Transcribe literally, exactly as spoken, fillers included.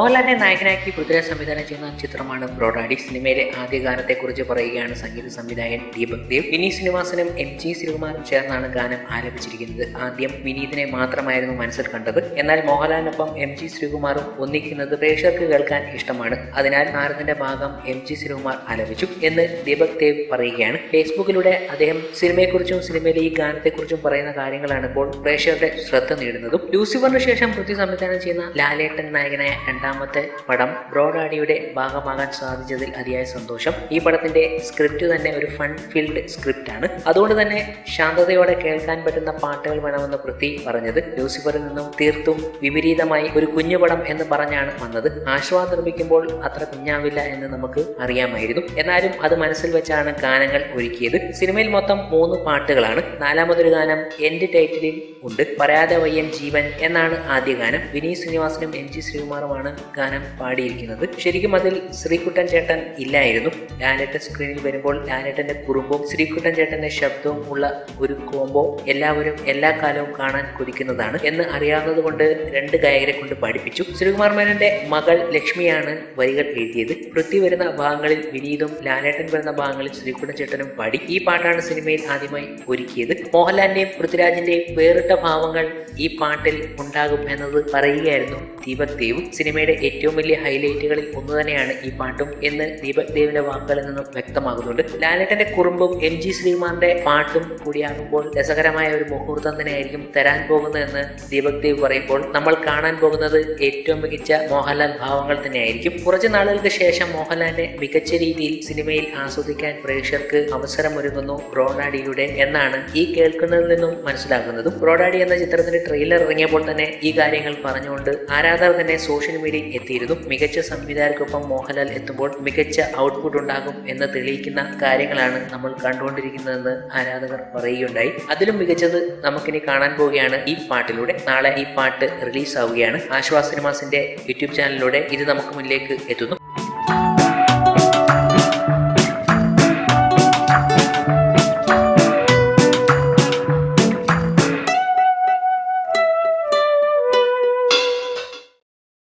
മോഹൻലാലിനെ നായകനാക്കി പൃഥ്വിരാജ് സംവിധാനം ചെയ്യുന്ന ചിത്രമാണ് ബ്രോഡാഡി. സിനിമയിലെ ആദ്യഗാനത്തെ കുറിച്ച് പറയുകയാണ് സംഗീത സംവിധായകൻ ദീപക് ദേവ്. വിനീത് ശ്രീനിവാസനും എം ജി ശ്രീകുമാറും ചേർന്നാണ് ഗാനം ആലപിച്ചിരിക്കുന്നത്. ആദ്യം വിനീതിനെ മാത്രമായിരുന്നു മനസ്സിൽ കണ്ടത്. എന്നാൽ മോഹൻലാലിനൊപ്പം എം ജി ശ്രീകുമാറും ഒന്നിക്കുന്നത് പ്രേക്ഷകർക്ക് കേൾക്കാൻ ഇഷ്ടമാണ്. അതിനാൽ താരത്തിന്റെ ഭാഗം എം ജി ശ്രീകുമാർ ആലപിച്ചു എന്ന് ദീപക് ദേവ് പറയുകയാണ്. ഫേസ്ബുക്കിലൂടെ അദ്ദേഹം സിനിമയെക്കുറിച്ചും സിനിമയിലെ ഈ ഗാനത്തെക്കുറിച്ചും പറയുന്ന കാര്യങ്ങളാണ് ഇപ്പോൾ പ്രേക്ഷകരുടെ ശ്രദ്ധ നേടുന്നതും. ലൂസിഫറിന് ശേഷം പൃഥ്വി സംവിധാനം ചെയ്യുന്ന ലാലേട്ടൻ നായകനായ രണ്ടാമത്തെ പടം ബ്രോഡാഡിയുടെ ഭാഗമാകാൻ സാധിച്ചതിൽ അതിയായ സന്തോഷം. ഈ പടത്തിന്റെ സ്ക്രിപ്റ്റ് തന്നെ ഒരു ഫൺ ഫീൽഡ് സ്ക്രിപ്റ്റ് ആണ്. അതുകൊണ്ട് തന്നെ ശാന്തതയോടെ കേൾക്കാൻ പറ്റുന്ന പാട്ടുകൾ വേണമെന്ന് പൃഥ്വി പറഞ്ഞത്. ലൂസിഫറിൽ നിന്നും തീർത്തും വിപരീതമായി ഒരു കുഞ്ഞു പടം എന്ന് പറഞ്ഞാണ് വന്നത്. ആശ്വാ നിർമ്മിക്കുമ്പോൾ അത്ര കുഞ്ഞാവില്ല എന്ന് നമുക്ക് അറിയാമായിരുന്നു. എന്നാലും അത് മനസ്സിൽ വെച്ചാണ് ഗാനങ്ങൾ ഒരുക്കിയത്. സിനിമയിൽ മൊത്തം മൂന്ന് പാട്ടുകളാണ്. നാലാമതൊരു ഗാനം എൻഡ് ടൈറ്റിലിൽ ഉണ്ട്. പറയാതെ വയ്യൻ ജീവൻ എന്നാണ് ആദ്യ ഗാനം. വിനീത് ശ്രീനിവാസനും എം ജി ശ്രീകുമാറുമാണ് ഗാനം പാടിയിരിക്കുന്നത്. ശരിക്കും അതിൽ ശ്രീകുട്ടൻ ചേട്ടൻ ഇല്ലായിരുന്നു. ലാലേട്ടൻ സ്ക്രീനിൽ വരുമ്പോൾ ലാലേട്ടന്റെ കുറുമ്പും ശ്രീകുട്ടൻ ചേട്ടന്റെ ശബ്ദവും ഉള്ള ഒരു കോംബോ എല്ലാവരും എല്ലാ കാലവും കാണാൻ കൊതിക്കുന്നതാണ് എന്ന് അറിയാവുന്നത് കൊണ്ട് രണ്ട് ഗായകരെ കൊണ്ട് പാടിപ്പിച്ചു. ശ്രീകുമാർ മേനന്റെ മകൾ ലക്ഷ്മിയാണ് വരികൾ എഴുതിയത്. പൃഥ്വി വരുന്ന ഭാഗങ്ങളിൽ വിനീതും ലാലേട്ടൻ വരുന്ന ഭാഗങ്ങളിൽ ശ്രീകുട്ടൻ ചേട്ടനും പാടി. ഈ പാട്ടാണ് സിനിമയിൽ ആദ്യമായി ഒരുക്കിയത്. മോഹൻലാലിന്റെയും പൃഥ്വിരാജിന്റെയും വേറിട്ട ഭാവങ്ങൾ ഈ പാട്ടിൽ ഉണ്ടാകും എന്നത് പറയുകയായിരുന്നു ദീപക് ദേവ്. സിനിമയുടെ ഏറ്റവും വലിയ ഹൈലൈറ്റുകളിൽ ഒന്ന് തന്നെയാണ് ഈ പാട്ടും എന്ന് ദീപക് ദേവിന്റെ വാക്കുകളിൽ നിന്നും വ്യക്തമാകുന്നുണ്ട്. ലാലേട്ടന്റെ കുറുമ്പും എം ജി ശ്രീകുമാറിന്റെ പാട്ടും കൂടിയാകുമ്പോൾ രസകരമായ ഒരു മുഹൂർത്തം തന്നെയായിരിക്കും തരാൻ പോകുന്നതെന്ന് ദീപക് ദേവ് പറയുമ്പോൾ നമ്മൾ കാണാൻ പോകുന്നത് ഏറ്റവും മികച്ച മോഹൻലാൽ ഭാവങ്ങൾ തന്നെയായിരിക്കും. കുറച്ച് നാളുകൾക്ക് ശേഷം മോഹൻലാലിനെ മികച്ച രീതിയിൽ സിനിമയിൽ ആസ്വദിക്കാൻ പ്രേക്ഷകർക്ക് അവസരമൊരുങ്ങുന്നു ബ്രോഡാഡിയുടെ എന്നാണ് ഈ കേൾക്കുന്നതിൽ നിന്നും മനസ്സിലാക്കുന്നതും. ബ്രോഡാഡി എന്ന ചിത്രത്തിന്റെ ട്രെയിലർ ഇറങ്ങിയപ്പോൾ തന്നെ ഈ കാര്യങ്ങൾ പറഞ്ഞുകൊണ്ട് ആരാധകർ തന്നെ സോഷ്യൽ മീഡിയയിൽ എത്തിയിരുന്നു. മികച്ച സംവിധായകർക്കൊപ്പം മോഹൻലാൽ എത്തുമ്പോൾ മികച്ച ഔട്ട്പുട്ട് ഉണ്ടാകും എന്ന് തെളിയിക്കുന്ന കാര്യങ്ങളാണ് നമ്മൾ കണ്ടുകൊണ്ടിരിക്കുന്നതെന്ന് ആരാധകർ പറയുകയുണ്ടായി. അതിലും മികച്ചത് നമുക്കിനി കാണാൻ പോവുകയാണ് ഈ പാട്ടിലൂടെ. നാളെ ഈ പാട്ട് റിലീസാവുകയാണ്. ആശ്വാ സിനിമാസിന്റെ യൂട്യൂബ് ചാനലിലൂടെ ഇത് നമുക്ക് മുന്നിലേക്ക് എത്തുന്നു.